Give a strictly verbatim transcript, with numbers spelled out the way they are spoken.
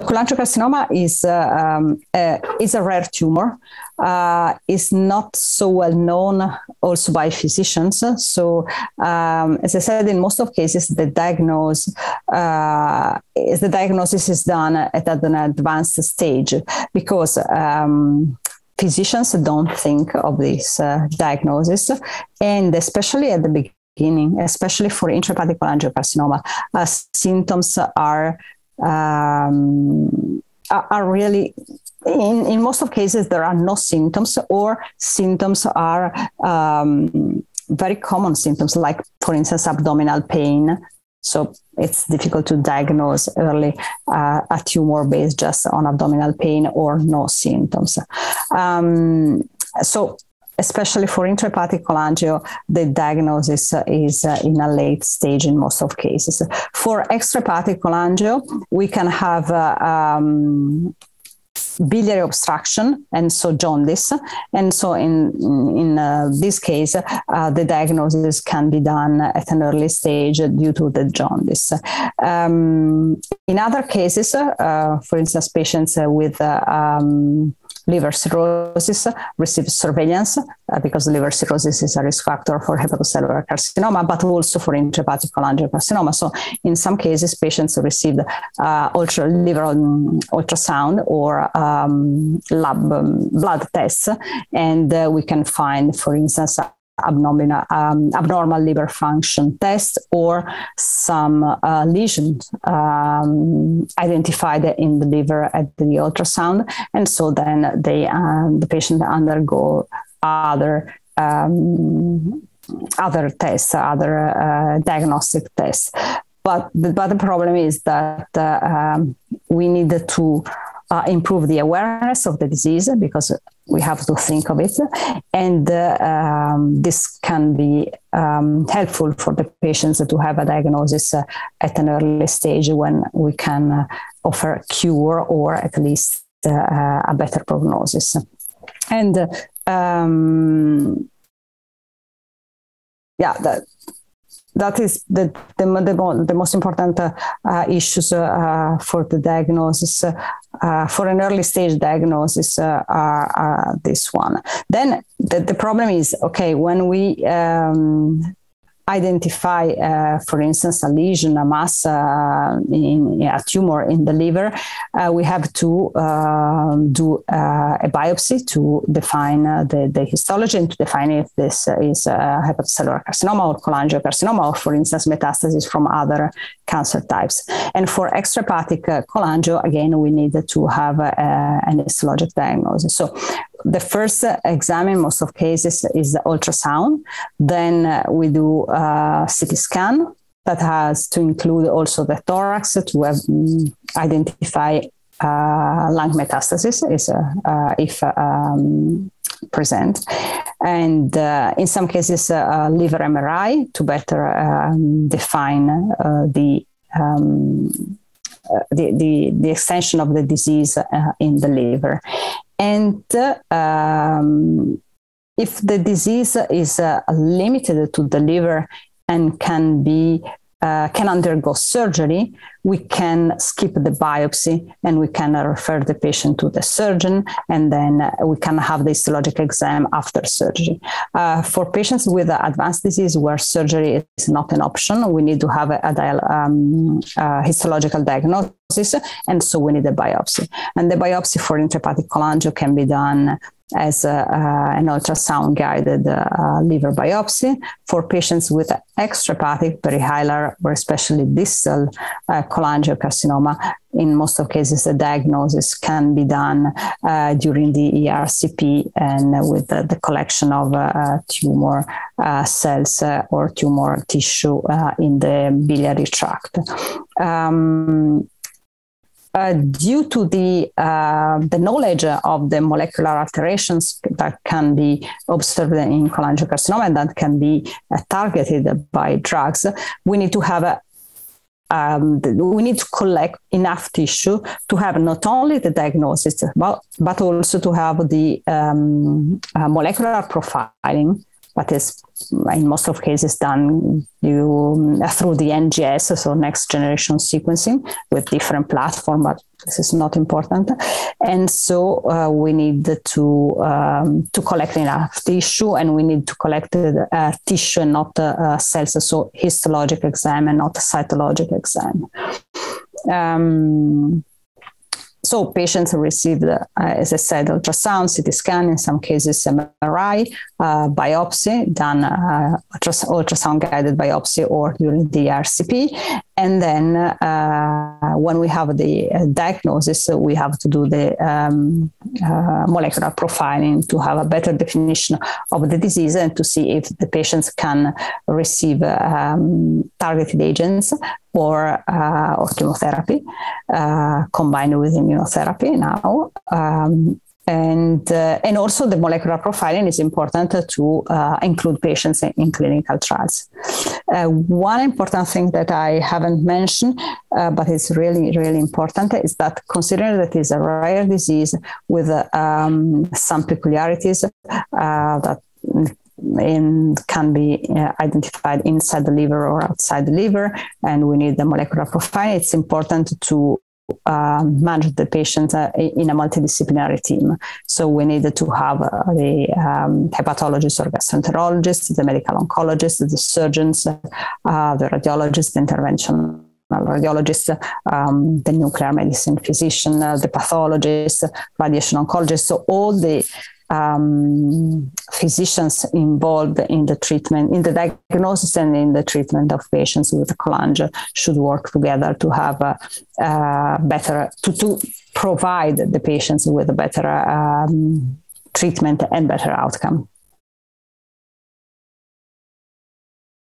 Cholangiocarcinoma is uh, um, uh, is a rare tumor. Uh, it's not so well known also by physicians. So, um, as I said, in most of cases, the diagnose uh, is the diagnosis is done at an advanced stage because. Um, Physicians don't think of this uh, diagnosis, and especially at the beginning, especially for intrahepatic cholangiocarcinoma, uh, symptoms are um, are really, in, in most of cases, there are no symptoms, or symptoms are um, very common symptoms, like, for instance, abdominal pain. So it's difficult to diagnose early uh, a tumor based just on abdominal pain or no symptoms. Um, so especially for intrahepatic cholangio, the diagnosis is uh, in a late stage in most of cases. For extrahepatic cholangio, we can have uh, um, biliary obstruction, and so jaundice. And so in, in uh, this case, uh, the diagnosis can be done at an early stage due to the jaundice. Um, in other cases, uh, for instance, patients with uh, um, liver cirrhosis receive surveillance uh, because liver cirrhosis is a risk factor for hepatocellular carcinoma, but also for intrahepatic cholangiocarcinoma. So in some cases, patients receive uh, ultra liver ultrasound or um, lab um, blood tests, and uh, we can find, for instance, abnormal um, abnormal liver function tests or some uh, lesions um, identified in the liver at the ultrasound, and so then they um, the patient undergo other um, other tests, other uh, diagnostic tests. But the, but the problem is that uh, um, we need to Uh, improve the awareness of the disease, because we have to think of it. And uh, um, this can be um, helpful for the patients to have a diagnosis uh, at an early stage when we can uh, offer cure or at least uh, a better prognosis. And uh, um, yeah, the, That is the the, the, the most important uh, uh, issues uh, uh, for the diagnosis, uh, uh, for an early stage diagnosis uh, are, are this one. Then the, the problem is, okay, when we um, identify, uh, for instance, a lesion, a mass, uh, in, a tumor in the liver, uh, we have to uh, do uh, a biopsy to define uh, the, the histology and to define if this is uh, hepatocellular carcinoma or cholangiocarcinoma, or, for instance, metastasis from other cancer types. And for extrahepatic uh, cholangio, again, we need to have uh, an histologic diagnosis. So the first exam in most of cases is the ultrasound. Then uh, we do uh, C T scan that has to include also the thorax to have, um, identify uh, lung metastasis is, uh, uh, if uh, um, present. And uh, in some cases, uh, liver M R I to better um, define uh, the um, uh, the, the, the extension of the disease uh, in the liver. And uh, um, if the disease is uh, limited to the liver and can be uh, can undergo surgery, we can skip the biopsy and we can refer the patient to the surgeon, and then uh, we can have the histologic exam after surgery. Uh, for patients with advanced disease where surgery is not an option, we need to have a, a um, uh, histological diagnosis. And so we need a biopsy. And the biopsy for intrahepatic cholangio can be done as a, uh, an ultrasound-guided uh, liver biopsy. For patients with extrahepatic, perihilar, or especially distal uh, cholangiocarcinoma, in most of cases, the diagnosis can be done uh, during the E R C P and with the, the collection of uh, tumor uh, cells uh, or tumor tissue uh, in the biliary tract. Um, Uh, due to the, uh, the knowledge of the molecular alterations that can be observed in cholangiocarcinoma and that can be uh, targeted by drugs, we need to have a, um, we need to collect enough tissue to have not only the diagnosis, but, but also to have the um, uh, molecular profiling that is in most of cases done you, through the N G S, so next generation sequencing with different platforms, but This is not important. And so uh, we need to um, to collect enough tissue, and we need to collect uh, tissue and not uh, cells, so histologic exam and not cytologic exam. Um, So patients received, uh, as I said, ultrasound, C T scan, in some cases M R I, uh, biopsy, done uh, ultrasound-guided biopsy or during the E R C P. And then uh, when we have the uh, diagnosis, uh, we have to do the um, uh, molecular profiling to have a better definition of the disease and to see if the patients can receive um, targeted agents or, uh, or chemotherapy uh, combined with immunotherapy now. Um, and, uh, and also the molecular profiling is important to uh, include patients in, in clinical trials. Uh, one important thing that I haven't mentioned, uh, but it's really, really important, is that considering that it's a rare disease with uh, um, some peculiarities uh, that In, can be uh, identified inside the liver or outside the liver, and we need the molecular profile. It's important to uh, manage the patient uh, in a multidisciplinary team. So we need to have uh, the um, hepatologist or gastroenterologist, the medical oncologist, the surgeons, uh, the radiologist, the interventional radiologist, um, the nuclear medicine physician, uh, the pathologist, radiation oncologist. So all the Um, physicians involved in the treatment, in the diagnosis and in the treatment of patients with cholangioma should work together to have a, a better, to, to provide the patients with a better um, treatment and better outcome.